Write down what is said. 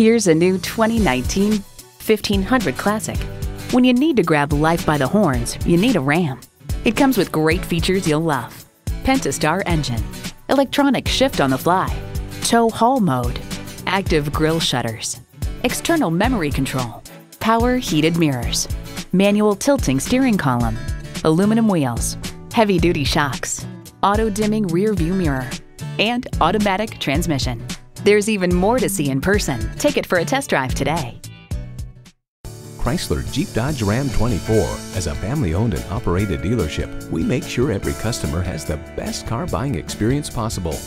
Here's a new 2019 1500 Classic. When you need to grab life by the horns, you need a Ram. It comes with great features you'll love. Pentastar engine, electronic shift on the fly, tow-haul mode, active grille shutters, external memory control, power heated mirrors, manual tilting steering column, aluminum wheels, heavy-duty shocks, auto-dimming rear-view mirror, and automatic transmission. There's even more to see in person. Take it for a test drive today. Chrysler Jeep Dodge Ram 24. As a family-owned and operated dealership, we make sure every customer has the best car buying experience possible.